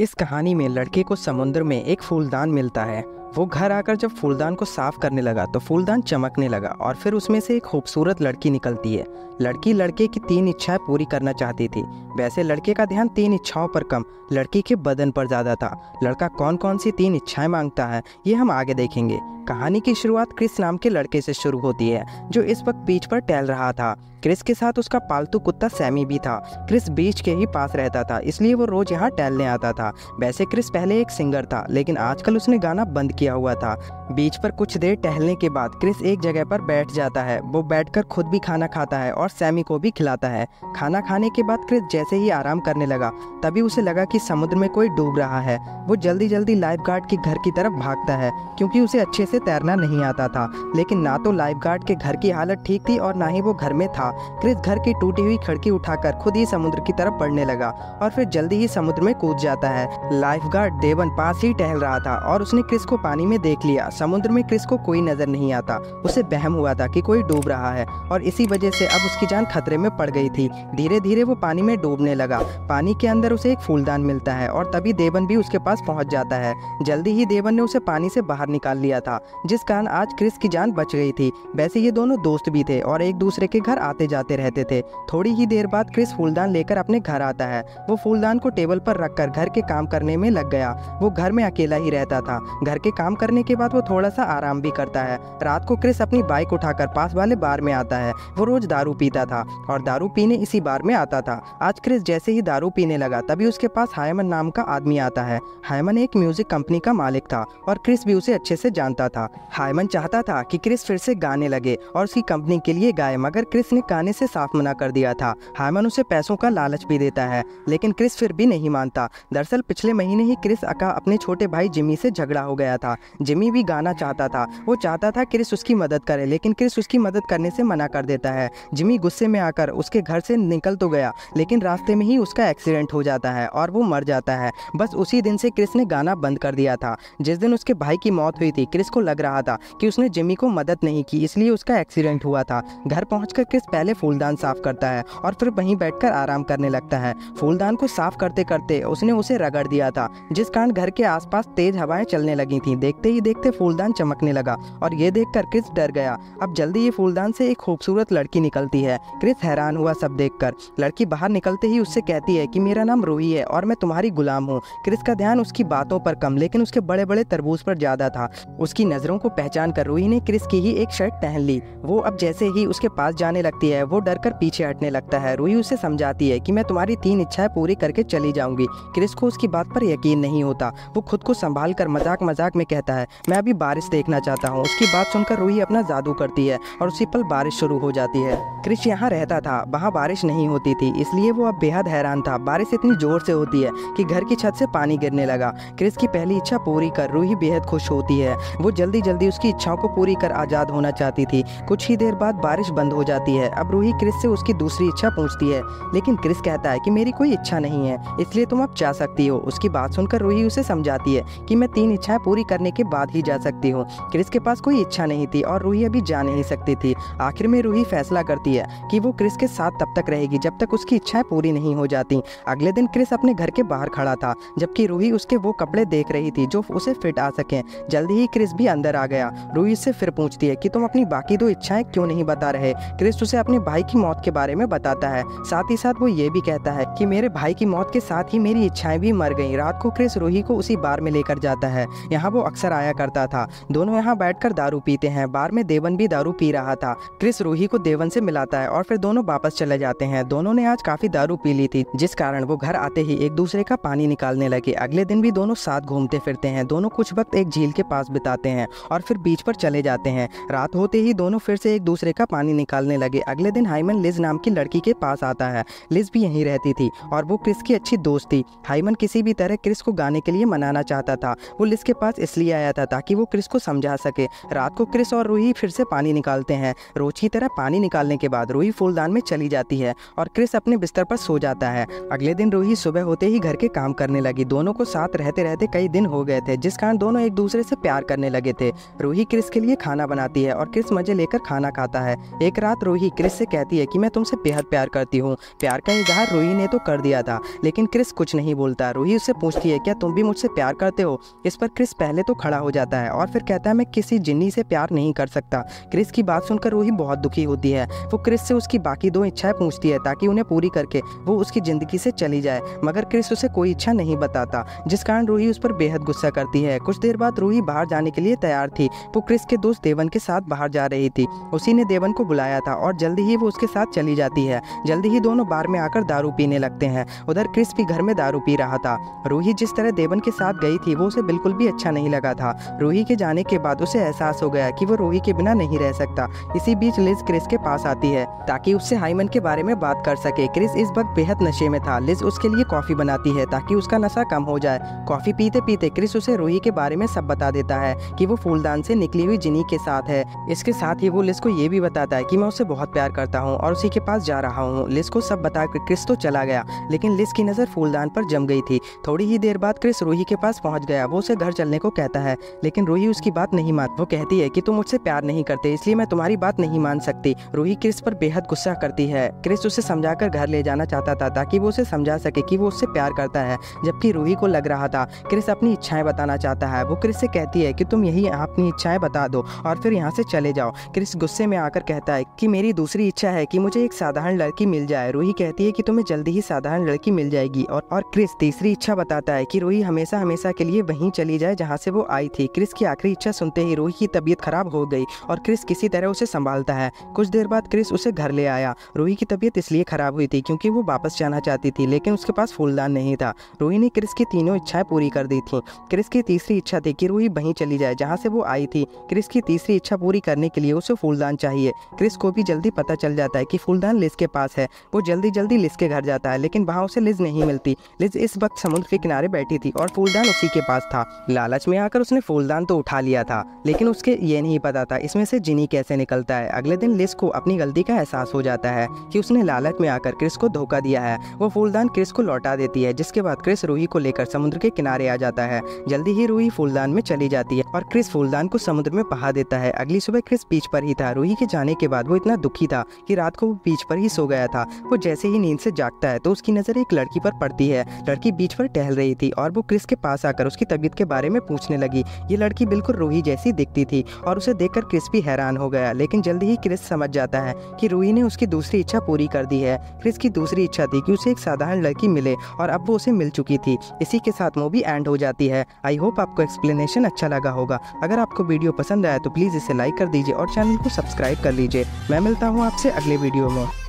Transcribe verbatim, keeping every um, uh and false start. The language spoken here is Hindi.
इस कहानी में लड़के को समुद्र में एक फूलदान मिलता है। वो घर आकर जब फूलदान को साफ करने लगा तो फूलदान चमकने लगा और फिर उसमें से एक खूबसूरत लड़की निकलती है। लड़की लड़के की तीन इच्छाएं पूरी करना चाहती थी। वैसे लड़के का ध्यान तीन इच्छाओं पर कम, लड़की के बदन पर ज़्यादा था। लड़का कौन कौन सी तीन इच्छाएं मांगता है ये हम आगे देखेंगे। कहानी की शुरुआत क्रिस नाम के लड़के से शुरू होती है जो इस वक्त बीच पर टहल रहा था। क्रिस के साथ उसका पालतू कुत्ता सैमी भी था। क्रिस बीच के ही पास रहता था इसलिए वो रोज़ यहाँ टहलने आता था। वैसे क्रिस पहले एक सिंगर था लेकिन आजकल उसने गाना बंद किया हुआ था। बीच पर कुछ देर टहलने के बाद क्रिस एक जगह पर बैठ जाता है। वो बैठकर खुद भी खाना खाता है और सैमी को भी खिलाता है। खाना खाने के बाद क्रिस जैसे ही आराम करने लगा तभी उसे लगा कि समुद्र में कोई डूब रहा है। वो जल्दी जल्दी लाइफगार्ड के घर की तरफ भागता है क्योंकि उसे अच्छे से तैरना नहीं आता था। लेकिन ना तो लाइफगार्ड के घर की हालत ठीक थी और ना ही वो घर में था। क्रिस घर की टूटी हुई खिड़की उठाकर खुद ही समुद्र की तरफ बढ़ने लगा और फिर जल्दी ही समुद्र में कूद जाता है। लाइफगार्ड देवन पास ही टहल रहा था और उसने क्रिस को पानी में देख लिया। समुद्र में क्रिस को कोई नजर नहीं आता। उसे बहम हुआ था कि कोई डूब रहा है और इसी वजह से अब उसकी जान खतरे में पड़ गई थी। धीरे धीरे वो पानी में डूबने लगा। पानी के अंदर उसे एक फूलदान मिलता है और तभी देवन भी उसके पास पहुंच जाता है। जल्दी ही देवन ने उसे पानी से बाहर निकाल लिया था जिस कारण आज क्रिस की जान बच गई थी। वैसे ये दोनों दोस्त भी थे और एक दूसरे के घर आते जाते रहते थे। थोड़ी ही देर बाद क्रिस फूलदान लेकर अपने घर आता है। वो फूलदान को टेबल पर रखकर घर के काम करने में लग गया। वो घर में अकेला ही रहता था। घर के काम करने के बाद वो थोड़ा सा आराम भी करता है। रात को क्रिस अपनी बाइक उठाकर पास वाले बार में आता है। वो रोज दारू पीता था और दारू पीने इसी बार में आता था। आज क्रिस जैसे ही दारू पीने लगा तभी उसके पास हायमन नाम का आदमी आता है। हायमन एक म्यूजिक कंपनी का मालिक था और क्रिस भी उसे अच्छे से जानता था। हायमन चाहता था कि क्रिस फिर से गाने लगे और उसकी कंपनी के लिए गाए, मगर क्रिस ने गाने से साफ मना कर दिया था। हायमन उसे पैसों का लालच भी देता है लेकिन क्रिस फिर भी नहीं मानता। दरअसल पिछले महीने ही क्रिस का अपने छोटे भाई जिमी से झगड़ा हो गया था। जिमी भी गाना चाहता था। वो चाहता था क्रिस उसकी मदद करे लेकिन क्रिस उसकी मदद करने से मना कर देता है। जिमी गुस्से में आकर उसके घर से निकल तो गया लेकिन रास्ते में ही उसका एक्सीडेंट हो जाता है और वो मर जाता है। बस उसी दिन से क्रिस ने गाना बंद कर दिया था। जिस दिन उसके भाई की मौत हुई थी क्रिस को लग रहा था कि उसने जिमी को मदद नहीं की इसलिए उसका एक्सीडेंट हुआ था। घर पहुंचकर क्रिस पहले फूलदान साफ करता है और फिर वहीं बैठकर आराम करने लगता है। फूलदान को साफ करते करते उसने उसे रगड़ दिया था जिस कारण घर के आसपास तेज हवाएं चलने लगी थी। देखते ही देखते फूलदान चमकने लगा और ये देखकर क्रिस डर गया। अब जल्दी ही फूलदान से एक खूबसूरत लड़की निकलती है। क्रिस हैरान हुआ सब देखकर। लड़की बाहर निकलते ही उससे कहती है कि मेरा नाम रूही है और मैं तुम्हारी गुलाम हूँ। क्रिस का ध्यान उसकी बातों पर कम लेकिन उसके बड़े बड़े तरबूज पर ज्यादा था। उसकी नजरों को पहचान कर रूही ने क्रिस की ही एक शर्ट पहन ली। वो अब जैसे ही उसके पास जाने लगती है वो डर कर पीछे हटने लगता है। रूही उसे समझाती है कि मैं तुम्हारी तीन इच्छाएं पूरी करके चली जाऊंगी। क्रिस को उसकी बात पर यकीन नहीं होता। वो खुद को संभाल कर मजाक मजाक में कहता है मैं अभी बारिश देखना चाहता हूँ। उसकी बात सुनकर रूही अपना जादू करती है और उसी पल बारिश शुरू हो जाती है। क्रिस यहाँ रहता था, वहाँ बारिश नहीं होती थी इसलिए वो अब बेहद हैरान था। बारिश इतनी जोर से होती है कि घर की छत से पानी गिरने लगा। क्रिस की पहली इच्छा पूरी कर रूही बेहद खुश होती है। वो जल्दी जल्दी उसकी इच्छाओं को पूरी कर आज़ाद होना चाहती थी। कुछ ही देर बाद बारिश बंद हो जाती है। अब रूही क्रिस से उसकी दूसरी इच्छा पूछती है लेकिन क्रिस कहता है कि मेरी कोई इच्छा नहीं है इसलिए तुम अब जा सकती हो। उसकी बात सुनकर रूही उसे समझाती है कि मैं तीन इच्छाएं पूरी करने के बाद ही जा सकती हूँ। क्रिस के पास कोई इच्छा नहीं थी और रूही अभी जा नहीं सकती थी। आखिर में रूही फैसला करती है कि वो क्रिस के साथ तब तक रहेगी जब तक उसकी इच्छाएं पूरी नहीं हो जाती। अगले दिन क्रिस अपने घर के बाहर खड़ा था जबकि रूही उसके वो कपड़े देख रही थी जो उसे फिट आ सकें। जल्दी ही क्रिस भी अंदर आ गया। रूही उससे फिर पूछती है कि तुम अपनी बाकी दो इच्छाएं क्यों नहीं बता रहे। क्रिस उसे अपने भाई की मौत के बारे में बताता है। साथ ही साथ वो ये भी कहता है कि मेरे भाई की मौत के साथ ही मेरी इच्छाएं भी मर गईं। रात को क्रिस रूही को उसी बार में लेकर जाता है। यहाँ वो अक्सर आया करता था। दोनों यहाँ बैठकर दारू पीते हैं। बार में देवन भी दारू पी रहा था। क्रिस रूही को देवन से मिलाता है और फिर दोनों वापस चले जाते हैं। दोनों ने आज काफी दारू पी ली थी जिस कारण वो घर आते ही एक दूसरे का पानी निकालने लगे। अगले दिन भी दोनों साथ घूमते फिरते हैं। दोनों कुछ वक्त एक झील के पास बिताते हैं और फिर बीच पर चले जाते हैं। रात होते ही दोनों फिर से एक दूसरे का पानी निकालने लगे। अगले दिन हायमन लिज नाम की लड़की के पास आता है। लिज भी यहीं रहती थी और वो क्रिस की अच्छी दोस्त थी। हायमन किसी भी तरह क्रिस को गाने के लिए मनाना चाहता था। वो लिज के पास इस इसलिए आया था ताकि वो क्रिस को समझा सके। रात को क्रिस और रूही फिर से पानी निकालते हैं। रोज की तरह पानी निकालने के बाद रूही फूलदान में चली जाती है और क्रिस अपने बिस्तर पर सो जाता है। अगले दिन रूही सुबह होते ही घर के काम करने लगी। दोनों को साथ रहते रहते कई दिन हो गए थे, जिस कारण दोनों एक दूसरे से प्यार करने लगे थे। रूही क्रिस के लिए खाना बनाती है और क्रिस मजे लेकर खाना खाता है। एक रात रूही क्रिस से कहती है कि मैं तुमसे बेहद प्यार करती हूँ। प्यार का इजहार रूही ने तो कर दिया था, लेकिन क्रिस कुछ नहीं बोलता। रूही उससे पूछती है, क्या तुम भी मुझसे प्यार करते हो? इस पर क्रिस पहले तो खड़ा हो जाता है और फिर कहता है, मैं किसी जिन्नी से प्यार नहीं कर सकता। क्रिस की बात सुनकर रूही बहुत दुखी होती है। वो क्रिस से उसकी बाकी दो इच्छाएं पूछती है ताकि उन्हें पूरी करके वो उसकी ज़िंदगी से चली जाए, मगर क्रिस उसे कोई इच्छा नहीं बताता, जिस कारण रूही उस पर बेहद गुस्सा करती है। कुछ देर बाद रूही बाहर जाने के लिए तैयार थी। वो क्रिस के दोस्त देवन के साथ बाहर जा रही थी। उसी ने देवन को बुलाया था और जल्दी ही वो उसके साथ चली जाती है। जल्दी ही दोनों बार में आकर दारू पीने लगते हैं। उधर क्रिस भी घर में दारू पी रहा था। रूही जिस तरह देवन के साथ गई थी वो उसे बिल्कुल भी अच्छा नहीं लगा था। रूही के जाने के बाद उसे एहसास हो गया कि वो रूही के बिना नहीं रह सकता। इसी बीच लिज क्रिस के पास आती है ताकि उससे हाइमन के बारे में बात कर सके। क्रिस इस वक्त बेहद नशे में था। लिज उसके लिए कॉफ़ी बनाती है ताकि उसका नशा कम हो जाए। कॉफ़ी पीते पीते क्रिस उसे रूही के बारे में सब बता देता है कि वो फूलदान से निकली हुई जिनी के साथ है। इसके साथ ही वो लिज को ये भी बताता है कि मैं उससे बहुत प्यार करता हूँ और उसी के पास जा रहा हूँ। लिज को सब बताकर क्रिस तो चला गया, लेकिन लिज की नज़र फूलदान पर जम गई थी। थोड़ी ही देर बाद क्रिस रूही के पास पहुँच गया। वो उसे घर चलने को कहता है, लेकिन रूही उसकी बात नहीं मानती। वो कहती है कि तुम मुझसे प्यार नहीं करते, इसलिए मैं तुम्हारी बात नहीं मान सकती। रूही क्रिस पर बेहद गुस्सा करती है। क्रिस उसे समझाकर घर ले जाना चाहता था ताकि वो उसे समझा सके कि वो उससे प्यार करता है, जबकि रूही को लग रहा था क्रिस अपनी इच्छाएं बताना चाहता है। वो क्रिस से कहती है कि तुम यही अपनी इच्छाएं बता दो और फिर यहाँ से चले जाओ। क्रिस गुस्से में आकर कहता है कि मेरी दूसरी इच्छा है कि मुझे एक साधारण लड़की मिल जाए। रूही कहती है कि तुम्हें जल्दी ही साधारण लड़की मिल जाएगी और, और क्रिस तीसरी इच्छा बताता है कि रूही हमेशा हमेशा के लिए वहीं चली जाए जहाँ से वो आई थी। क्रिस की आखिरी इच्छा सुनते ही रूही की तबीयत खराब हो गई और क्रिस किसी तरह उसे संभालता है। कुछ देर बाद क्रिस उसे घर ले आया। रूही की तबीयत इसलिए खराब हुई थी क्योंकि वो वापस जाना चाहती थी, लेकिन उसके पास फूलदान नहीं था। रूही ने क्रिस की तीनों इच्छाएं पूरी कर दी थी। क्रिस की तीसरी इच्छा थी कि रूही वहीं चली जाए जहां से वो आई थी। क्रिस की तीसरी इच्छा पूरी करने के लिए उसे फूलदान चाहिए। क्रिस को भी जल्दी पता चल जाता है कि फूलदान लिज के पास है। वो जल्दी जल्दी लिज के घर जाता है, लेकिन वहाँ उसे लिज नहीं मिलती। लिज इस वक्त समुद्र के किनारे बैठी थी और फूलदान उसी के पास था। लालच में आकर उसने फूलदान तो उठा लिया था, लेकिन उसके ये नहीं पता था इसमें से जिनी कैसे निकलता है। अगले दिन लिज को अपनी गलती का एहसास हो जाता है कि उसने लालच में आकर क्रिस को धोखा दिया है। वो फूलदान क्रिस को लौटा देती है, जिसके बाद क्रिस रूही को लेकर समुद्र के किनारे आ जाता है। जल्दी ही रूही फूलदान में चली जाती है और क्रिस फूलदान को समुद्र में बहा देता है। अगली सुबह क्रिस बीच पर ही था। रूही के जाने के बाद वो इतना दुखी था कि रात को वो बीच पर ही सो गया था। वो जैसे ही नींद से जागता है तो उसकी नज़र एक लड़की पर पड़ती है। लड़की बीच पर टहल रही थी और वो क्रिस के पास आकर उसकी तबीयत के बारे में पूछने लगी। ये लड़की बिल्कुल रूही जैसी दिखती थी और उसे देखकर क्रिस भी हैरान हो गया, लेकिन जल्दी ही क्रिस समझ जाता है कि रूही ने उसकी दूसरी इच्छा पूरी कर दी है। क्रिस की दूसरी इच्छा थी कि उसे एक साधारण लड़की मिले और अब वो उसे मिल चुकी थी। इसी के साथ मूवी एंड हो जाती है। आई होप आपको एक्सप्लेनेशन अच्छा लगा होगा। अगर आपको वीडियो पसंद आया तो प्लीज़ इसे लाइक कर दीजिए और चैनल को सब्सक्राइब कर लीजिए। मैं मिलता हूँ आपसे अगले वीडियो में।